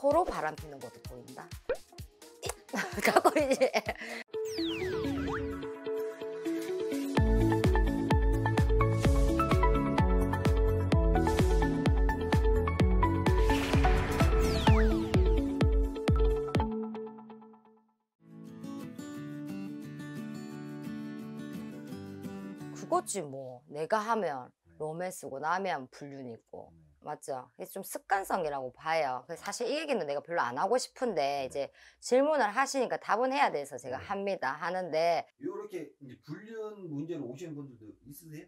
서로 바람 피는 것도 보인다. 이제 그거지 뭐. 내가 하면 로맨스고 남이 하면 불륜이고. 맞죠? 그래서 좀 습관성이라고 봐요. 그래서 사실 이 얘기는 내가 별로 안 하고 싶은데 이제 질문을 하시니까 답은 해야 돼서 제가 합니다. 하는데 이렇게 이제 불륜 문제로 오시는 분들도 있으세요?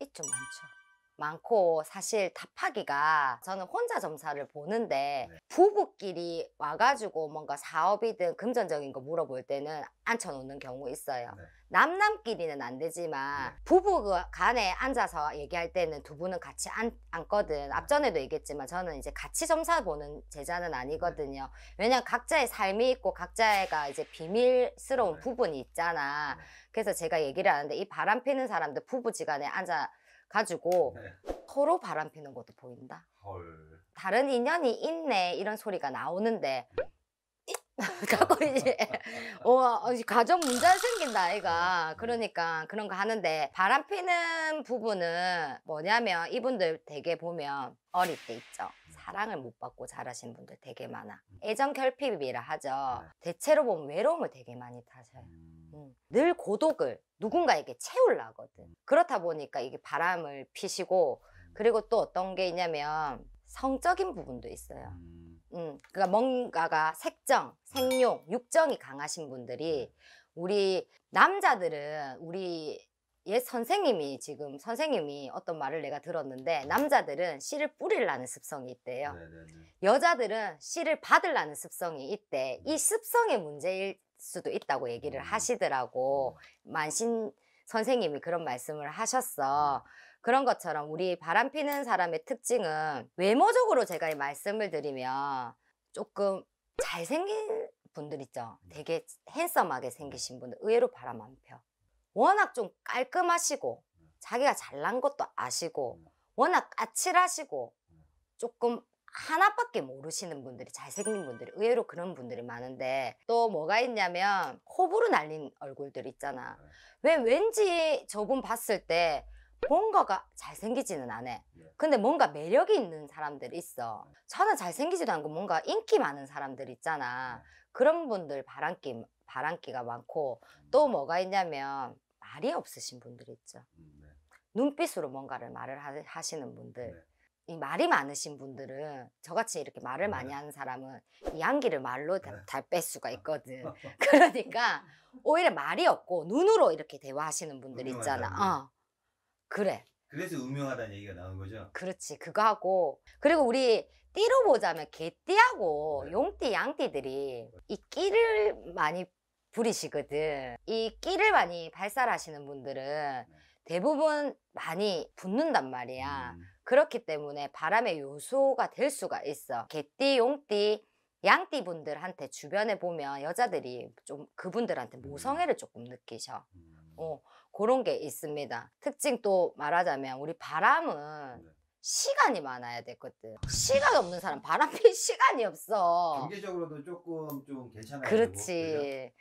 있죠. 많죠. 많고 사실 답하기가 저는 혼자 점사를 보는데 부부끼리 와가지고 뭔가 사업이든 금전적인 거 물어볼 때는 앉혀놓는 경우 있어요. 네. 남남끼리는 안 되지만 부부 간에 앉아서 얘기할 때는 두 분은 같이 앉거든. 앞전에도 얘기했지만 저는 이제 같이 점사 보는 제자는 아니거든요. 왜냐면 각자의 삶이 있고 각자가 이제 비밀스러운 부분이 있잖아. 그래서 제가 얘기를 하는데 이 바람 피는 사람들 부부지간에 가지고 서로 바람 피는 것도 보인다. 헐. 다른 인연이 있네 이런 소리가 나오는데 갖고 이제 가정 문제가 생긴다 아이가. 그러니까 그런 거 하는데 바람 피는 부분은 뭐냐면 이분들 되게 보면 어릴 때 있죠. 사랑을 못 받고 자라신 분들 되게 많아. 애정 결핍이라 하죠. 대체로 보면 외로움을 되게 많이 타셔요. 늘 고독을 누군가에게 채우려 하거든. 그렇다 보니까 이게 바람을 피시고, 그리고 또 어떤 게 있냐면 성적인 부분도 있어요. 그러니까 뭔가가 색정, 생욕, 육정이 강하신 분들이, 우리 남자들은 우리 옛 선생님이 지금 선생님이 어떤 말을 내가 들었는데 남자들은 씨를 뿌리려는 습성이 있대요. 네네네. 여자들은 씨를 받으려는 습성이 있대. 이 습성의 문제일 수도 있다고 얘기를 하시더라고. 만신 선생님이 그런 말씀을 하셨어. 그런 것처럼 우리 바람피는 사람의 특징은 외모적으로 제가 말씀을 드리면 조금 잘생긴 분들 있죠. 되게 핸섬하게 생기신 분들 의외로 바람 안 펴. 워낙 좀 깔끔하시고 자기가 잘난 것도 아시고 워낙 까칠하시고 조금 하나밖에 모르시는 분들이, 잘생긴 분들이 의외로 그런 분들이 많은데, 또 뭐가 있냐면 호불호 날린 얼굴들 있잖아. 왜 왠지 저분 봤을 때 뭔가가 잘생기지는 않아. 근데 뭔가 매력이 있는 사람들이 있어. 저는 잘생기지도 않고 뭔가 인기 많은 사람들 있잖아. 그런 분들 바람기가 많고, 또 뭐가 있냐면 말이 없으신 분들이 있죠. 눈빛으로 뭔가를 말을 하시는 분들. 이 말이 많으신 분들은, 저같이 이렇게 말을 많이 하는 사람은 이 양기를 말로 다 뺄 수가 있거든. 그러니까 오히려 말이 없고 눈으로 이렇게 대화하시는 분들 있잖아. 그래. 그래서 음흉하다는 얘기가 나온 거죠? 그렇지. 그거 하고, 그리고 우리 띠로 보자면 개띠하고 용띠, 양띠들이 이 끼를 많이 부리시거든. 이 끼를 많이 발산하시는 분들은 대부분 많이 붙는단 말이야. 그렇기 때문에 바람의 요소가 될 수가 있어. 개띠, 용띠, 양띠 분들한테 주변에 보면 여자들이 좀 그분들한테 모성애를 조금 느끼셔. 그런 게 있습니다. 특징 또 말하자면 우리 바람은 시간이 많아야 됐거든. 시간 없는 사람 바람 필 시간이 없어. 경제적으로도 조금 좀 괜찮아요. 그렇지.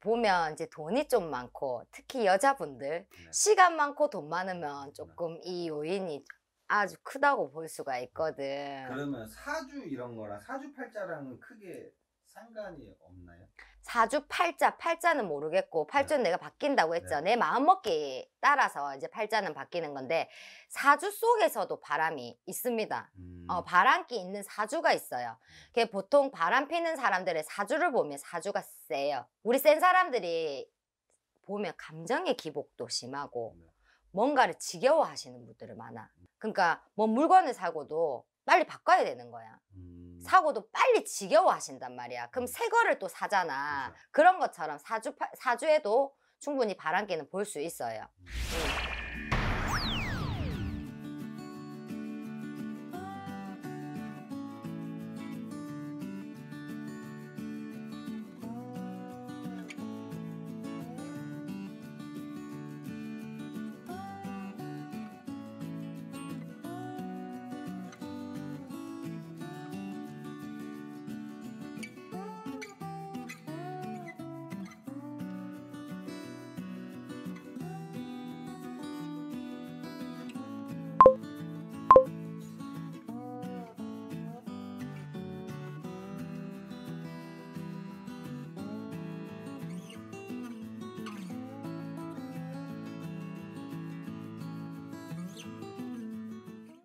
보면 이제 돈이 좀 많고, 특히 여자분들 시간 많고 돈 많으면 조금 이 요인이 아주 크다고 볼 수가 있거든. 그러면 사주 이런 거랑 사주팔자랑은 크게 상관이 없나요? 사주팔자, 팔자는 모르겠고, 팔자는 내가 바뀐다고 했죠. 내 마음먹기에 따라서 이제 팔자는 바뀌는 건데, 사주 속에서도 바람이 있습니다. 바람기 있는 사주가 있어요. 그게 보통 바람 피는 사람들의 사주를 보면 사주가 세요. 우리 센 사람들이 보면 감정의 기복도 심하고 뭔가를 지겨워하시는 분들이 많아. 그러니까 뭐 물건을 사고도 빨리 바꿔야 되는 거야. 사고도 빨리 지겨워하신단 말이야. 그럼 새 거를 또 사잖아. 그런 것처럼 사주에도 충분히 바람기는 볼 수 있어요.